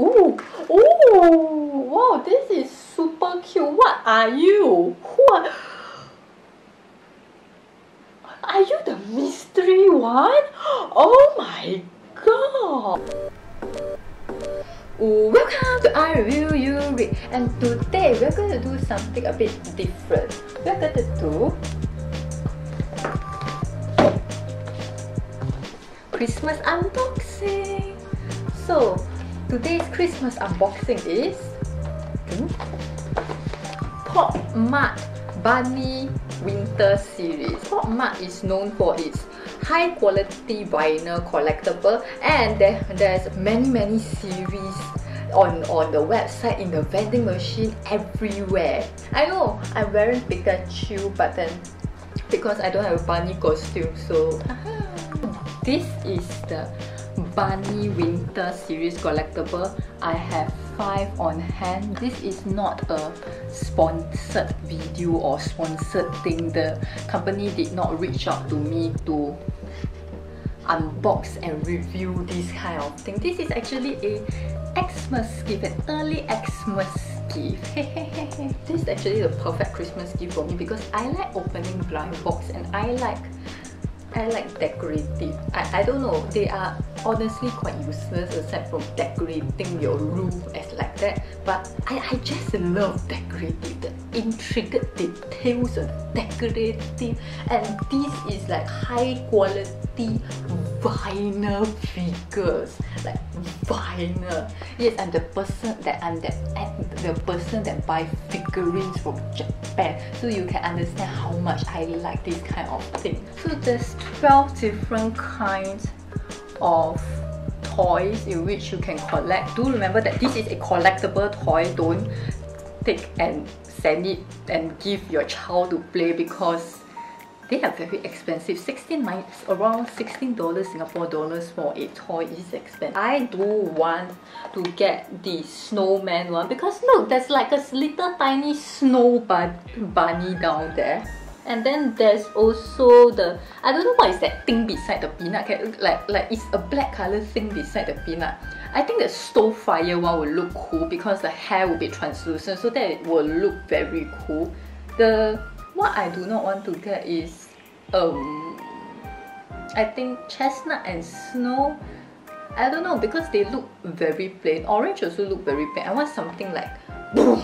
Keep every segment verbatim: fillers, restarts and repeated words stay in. Ooh, ooh, wow, this is super cute. What are you? Who are, are you the mystery one? Oh my god! Ooh, welcome to iReviewUread, and today we're going to do something a bit different. We're going to do Christmas unboxing. So today's Christmas unboxing is hmm, Popmart Bunny Winter Series. Popmart is known for its high quality vinyl collectible, and there, there's many many series on, on the website, in the vending machine, everywhere. I know I'm wearing Pikachu, but then because I don't have a bunny costume, so this is the Bunny Winter Series collectible. I have five on hand. This is not a sponsored video or sponsored thing. The company did not reach out to me to unbox and review this kind of thing. This is actually a Xmas gift, an early Xmas gift. This is actually the perfect Christmas gift for me because I like opening blind box, and I like I like decorative. I, I don't know, they are honestly quite useless aside from decorating your room as like that, but I, I just love decorative, the intricate details of decorative, and this is like high quality vinyl figures, like vinyl. Yes, I'm the person that I'm the, the person that buy figurines from Japan, so you can understand how much I like this kind of thing. So there's twelve different kinds of toys in which you can collect. Do remember that this is a collectible toy. Don't take and send it and give your child to play because they are very expensive. sixteen, minus, around sixteen dollars Singapore dollars for a toy is expensive. I do want to get the snowman one because look, there's like a little tiny snow bun bunny down there. And then there's also the, I don't know what is that thing beside the peanut. Like, like it's a black color thing beside the peanut. I think the stove fire one will look cool because the hair will be translucent, so that it will look very cool. The what I do not want to get is, um, I think chestnut and snow. I don't know because they look very plain. Orange also look very plain. I want something like boom,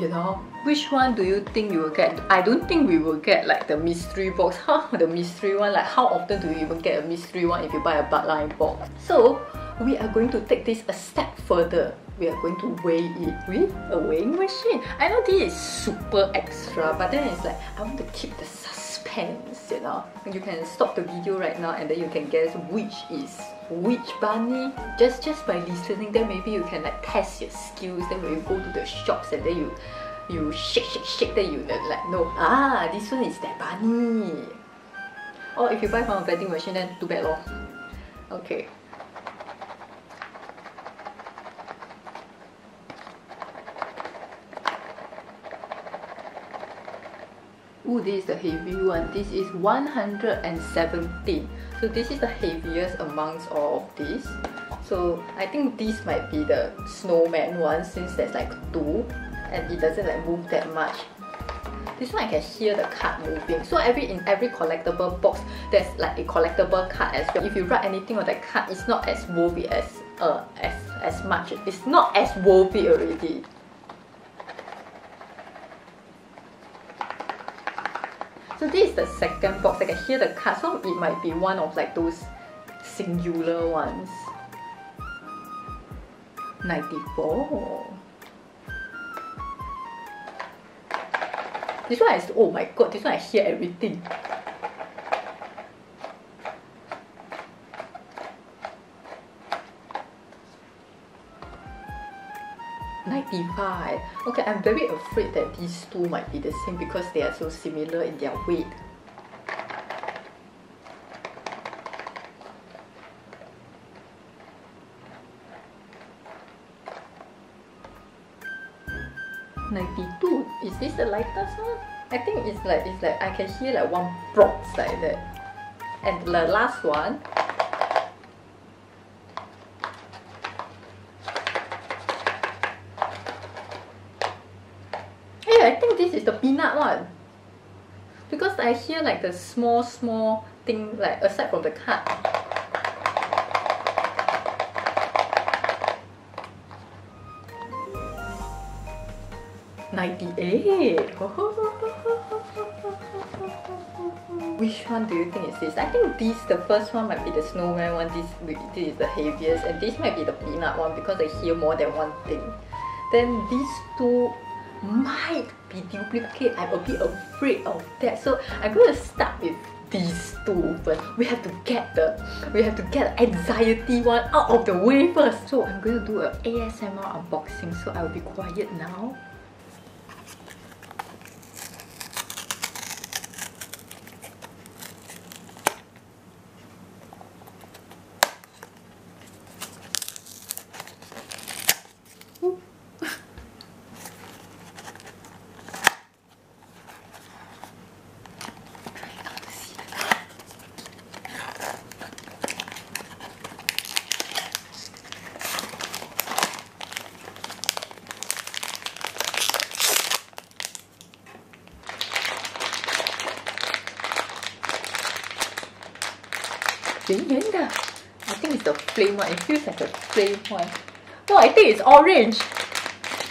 you know. Which one do you think you will get? I don't think we will get like the mystery box. Huh? The mystery one. Like how often do you even get a mystery one if you buy a Budline box? So we are going to take this a step further. We are going to weigh it with a weighing machine. I know this is super extra, but then it's like, I want to keep the suspense, you know. You can stop the video right now and then you can guess which is which bunny. Just just by listening, then maybe you can like test your skills. Then when you go to the shops and then you you shake, shake, shake, then you like, no, ah, this one is that bunny. Or if you buy from a vending machine, then too bad lor. Okay. Ooh, this is the heavy one. This is one hundred seventeen. So this is the heaviest amongst all of these. So I think this might be the snowman one since there's like two and it doesn't like move that much. This one I can hear the card moving. So every in every collectible box, there's like a collectible card as well. If you write anything on that card, it's not as worthy as uh as as much. It's not as worthy already. So this is the second box. I can hear the card, so it might be one of like those singular ones. ninety-four. This one is, oh my god, this one I hear everything. ninety-five. Okay, I'm very afraid that these two might be the same because they are so similar in their weight. ninety-two. Is this the lightest one? I think it's like it's like I can hear like one box like that. And the last one. this is the peanut one. Because I hear like the small, small thing, like aside from the card. ninety-eight. Which one do you think is this? I think this, the first one might be the snowman one. This, this is the heaviest, and this might be the peanut one because I hear more than one thing. Then these two might be duplicate. I'm a bit afraid of that, so I'm gonna start with these two. But we have to get the we have to get the anxiety one out of the way first. So I'm gonna do an A S M R unboxing. So I'll be quiet now. I think it's the flame one. It feels like a flame one. No, I think it's orange.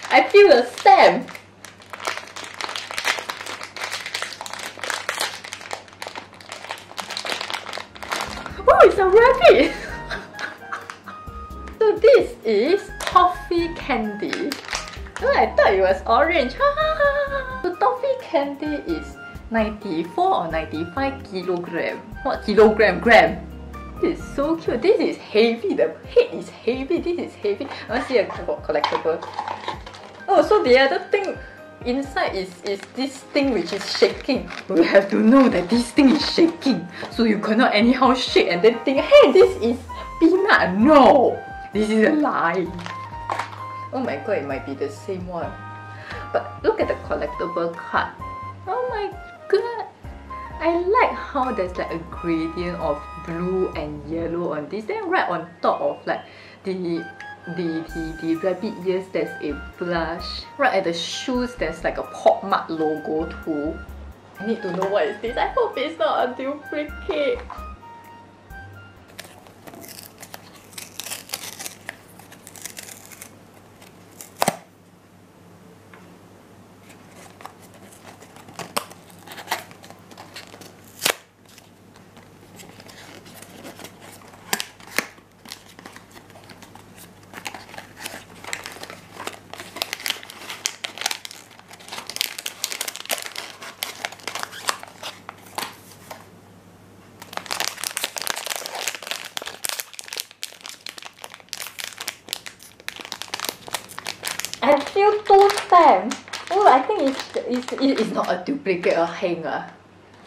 I feel the stem. Oh, it's a rabbit. So this is toffee candy. Oh, I thought it was orange. So toffee candy is ninety-four or ninety-five kilogram. Not kilogram, gram. This is so cute. This is heavy. The head is heavy. This is heavy. I want to see a collectible. Oh, so the other thing inside is, is this thing which is shaking. We have to know that this thing is shaking. So you cannot anyhow shake and then think, hey, this is peanut. No! This is a lie. Oh my god, it might be the same one. But look at the collectible card. Oh my god. I like how there's like a gradient of blue and yellow on this. Then right on top of like the the the, the rabbit ears, there's a blush. Right at the shoes, there's like a Popmart logo too. I need to know what is this. I hope it's not a duplicate. I feel two stamps. Oh, I think it's, it's, it's not a duplicate or hanger.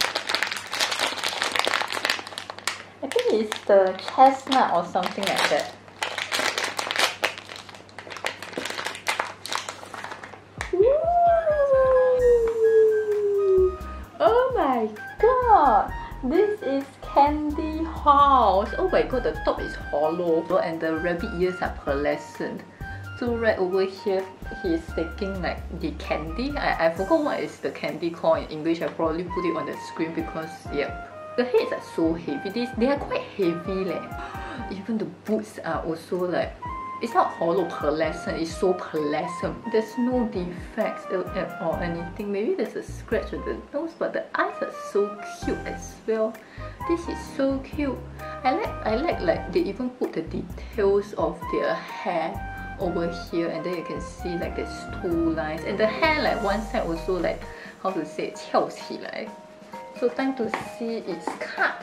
I think it's the chestnut or something like that. Ooh. Oh my god! This is Candy House. Oh my god, the top is hollow and the rabbit ears are pearlescent. So right over here, he's taking like the candy. I, I forgot what is the candy called in English. I probably put it on the screen because, yep. The heads are so heavy. These, they are quite heavy. Like. Even the boots are also like, it's not hollow pearlescent, it's so pearlescent. There's no defects or anything. Maybe there's a scratch on the nose, but the eyes are so cute as well. This is so cute. I like, I like, like they even put the details of their hair over here, and then you can see like there's two lines, and the hair like one side also like, how to say, like. So time to see its card.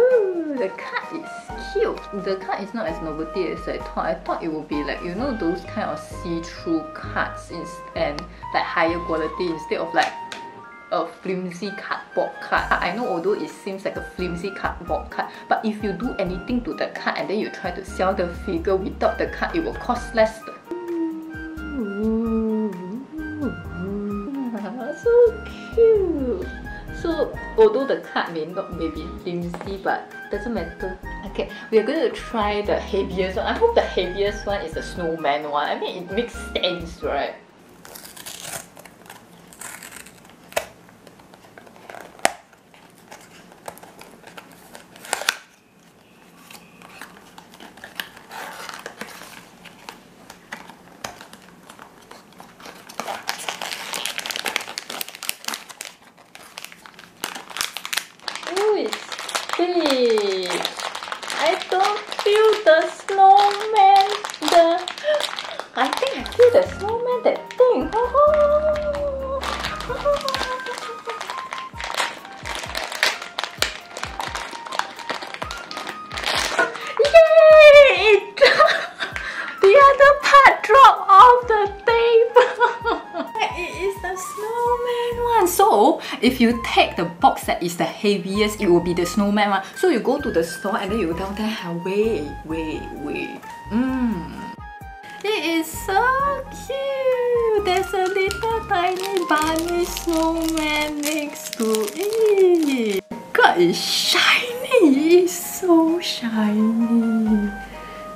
Ooh, the card is cute. The card is not as novelty as I thought. I thought it would be like, you know, those kind of see-through cards and like higher quality instead of like a flimsy cardboard card. I know although it seems like a flimsy cardboard card, but if you do anything to the card and then you try to sell the figure without the card, it will cost less. So cute! So although the card may not may be flimsy, but doesn't matter. Okay, we are going to try the heaviest one. I hope the heaviest one is the snowman one. I mean, it makes sense, right? that snowman, that thing. Yay! The other part dropped off the table. It is the snowman one. So if you take the box that is the heaviest, it will be the snowman one. So you go to the store and then you tell them, wait, wait, wait. Mm. It is so cute! There's a little tiny bunny snowman next to it! God, it's shiny! It's so shiny!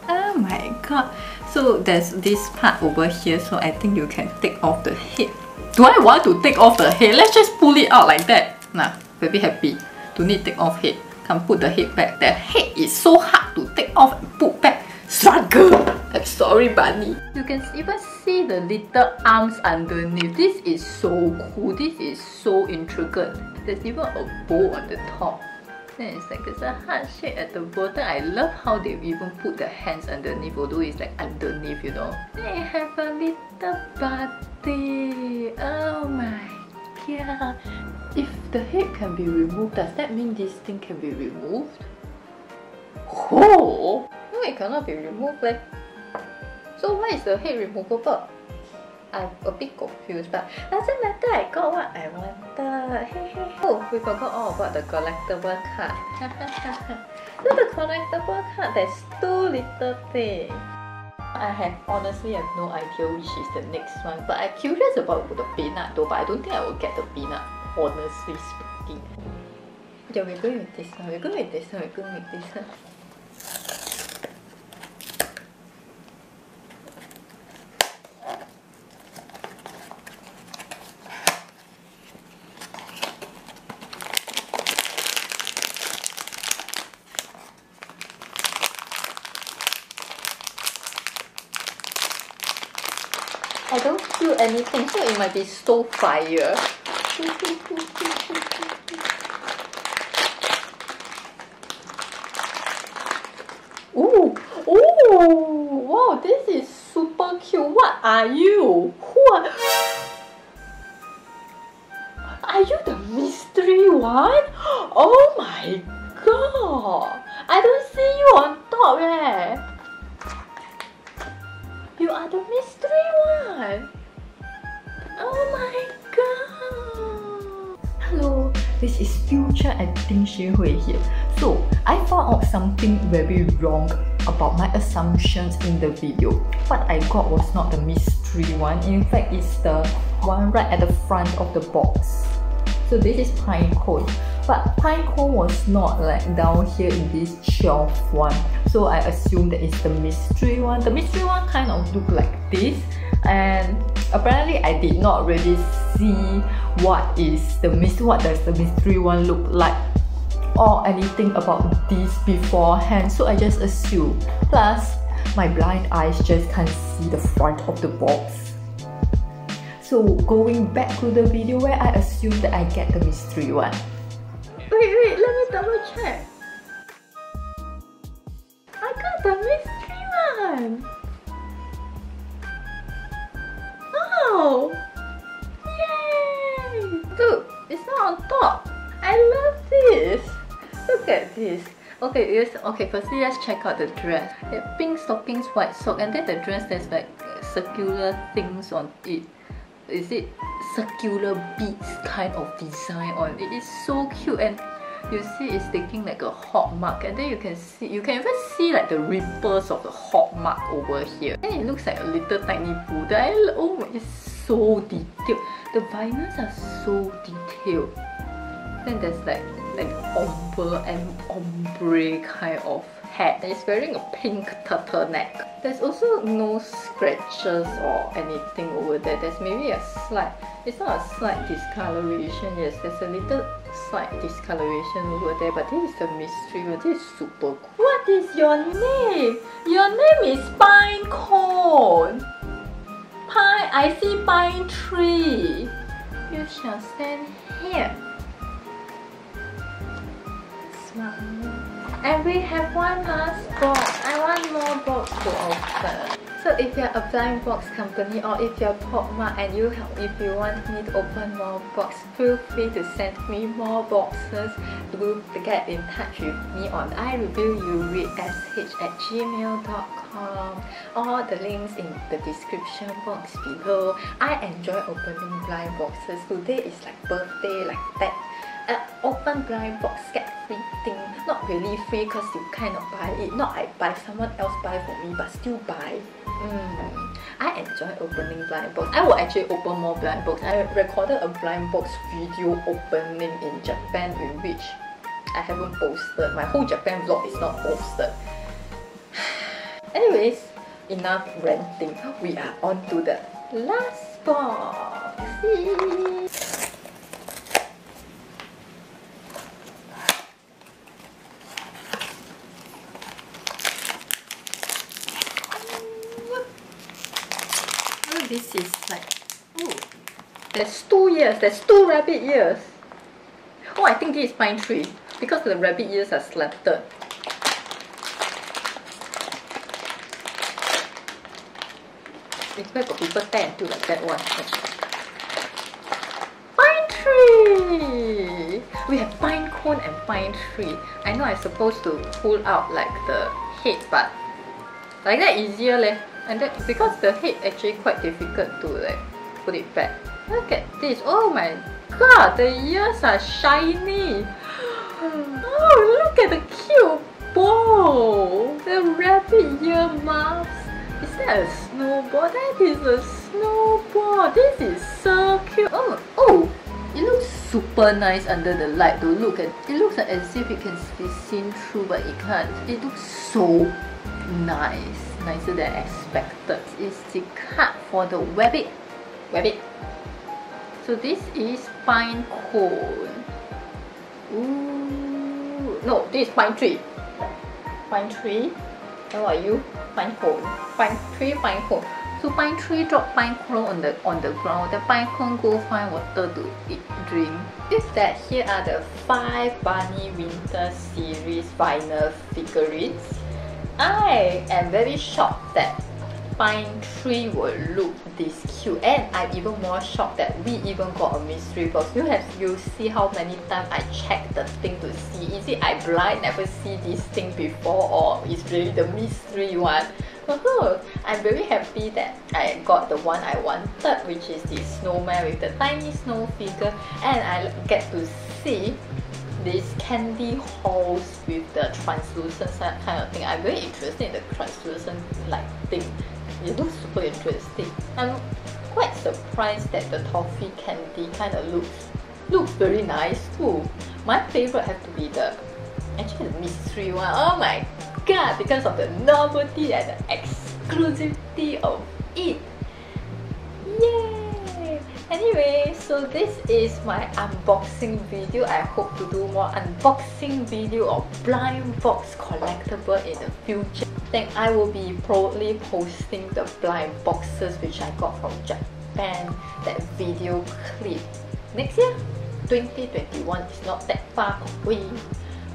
Oh my god! So there's this part over here, so I think you can take off the head. Do I want to take off the head? Let's just pull it out like that! Nah, very happy. Don't need to take off head. Can put the head back. The head is so hard to take off and put back. Struggle! I'm sorry, bunny. You can even see the little arms underneath. This is so cool. This is so intricate. There's even a bow on the top. Then it's like there's a heart shape at the bottom. I love how they even put the hands underneath, although it's like underneath, you know. They have a little body. Oh my god. If the head can be removed, does that mean this thing can be removed? Oh! No, it cannot be removed. Like, so why is the head removable? I'm a bit confused, but doesn't matter, I got what I wanted. Hey, hey. Oh, we forgot all about the collectible card. So the collectible card, there's two little things. I have honestly have no idea which is the next one, but I'm curious about the peanut though, but I don't think I will get the peanut, honestly speaking. Yeah, we're going with this one, we're going with this one, we're going with this one. I don't feel anything, so it might be so fire. Ooh, ooh, wow, this is super cute. What are you? Who are, are you the mystery one? Oh my god. I don't see you on top eh. You are the mystery one! Oh my god! Hello, this is future acting Shihui here. So, I found out something very wrong about my assumptions in the video. What I got was not the mystery one. In fact, it's the one right at the front of the box. So this is pine cone. But pine cone was not like down here in this shelf one. So I assume that it's the mystery one. The mystery one kind of look like this. And apparently I did not really see what is the mystery, what does the mystery one look like or anything about this beforehand. So I just assume. Plus, my blind eyes just can't see the front of the box. So going back to the video where I assume that I get the mystery one. Wait, wait, let me double check. I got the mystery one. Oh, yay! Dude, it's not on top. I love this. Look at this. Okay, yes. Okay, firstly, let's check out the dress. The pink stockings, white sock, and then the dress there's like circular things on it. Is it circular beads kind of design on it? It's so cute, and you see it's taking like a hot mark, and then you can see, you can even see like the ripples of the hot mark over here, and it looks like a little tiny Buddha. I, oh, it's so detailed. The vinyls are so detailed. Then there's like like ombre and ombre kind of hat, and it's wearing a pink turtleneck. There's also no scratches or anything over there. There's maybe a slight, it's not a slight discoloration. Yes, there's a little slight discoloration over there, but this is the mystery one. This is super cool. What is your name? Your name is pine cone. Pine, I see pine tree. You shall stand here. Smile. And we have one last box. I want more box to open. So So if you're a blind box company or if you're Popmart and you help, if you want me to open more box, feel free to send me more boxes. Do get in touch with me on i review you read s h at gmail dot com. All the links in the description box below. I enjoy opening blind boxes. Today is like birthday like that. Uh, open blind box get free thing, not really free because you kind of buy it, not I buy, someone else buy for me, but still buy. mm. I enjoy opening blind box. I will actually open more blind box. I recorded a blind box video opening in Japan in which I haven't posted. My whole Japan vlog is not posted. Anyways, enough ranting, we are on to the last box. See? This is like, oh, there's two ears, there's two rabbit ears. Oh, I think this is pine tree because the rabbit ears are slanted. It's where got people stand to like that one. Pine tree! We have pine cone and pine tree. I know I'm supposed to pull out like the head, but like that easier leh. And that because the head actually quite difficult to like put it back. Look at this. Oh my god, the ears are shiny. Oh, look at the cute ball. The rabbit ear muffs. Is that a snowball? That is a snowball. This is so cute. Oh, oh, it looks super nice under the light though. Look at it, looks like as if it can be seen through, but it can't. It looks so nice. Nicer than expected. It's the card for the rabbit. Rabbit. So this is pine cone. Ooh, no, this is pine tree. Pine tree. How are you? Pine cone. Pine tree. Pine cone. So pine tree drop pine cone on the on the ground. The pine cone go find water to eat, drink. Is that here are the five Bunny Winter Series vinyl figurines. I am very shocked that pine tree will look this cute, and I'm even more shocked that we even got a mystery box. You have you see how many times I check the thing to see. Is it I blind never see this thing before, or is really the mystery one? I'm very happy that I got the one I wanted, which is the snowman with the tiny snow figure, and I get to see this candy holes with the translucent kind of thing. I'm very interested in the translucent like thing. It looks super interesting. I'm quite surprised that the toffee candy kind of looks looks very nice too. My favorite have to be the actually the mystery one. Oh my god! Because of the novelty and the exclusivity of it. Yay! Anyway, so this is my unboxing video. I hope to do more unboxing video of blind box collectible in the future. Then I will be proudly posting the blind boxes which I got from Japan, that video clip. Next year, twenty twenty-one is not that far away,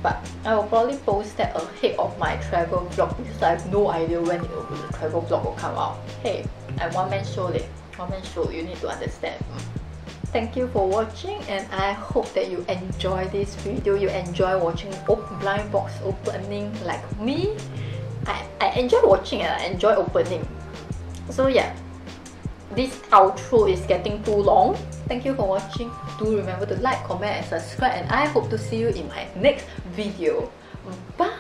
but I will probably post that ahead of my travel vlog because I have no idea when it will, the travel vlog will come out. Hey, I'm one man show leh. Comment show, you need to understand. Thank you for watching, and I hope that you enjoy this video. You enjoy watching open blind box opening like me. I, I enjoy watching and I enjoy opening. So yeah, this outro is getting too long. Thank you for watching. Do remember to like, comment and subscribe, and I hope to see you in my next video. Bye!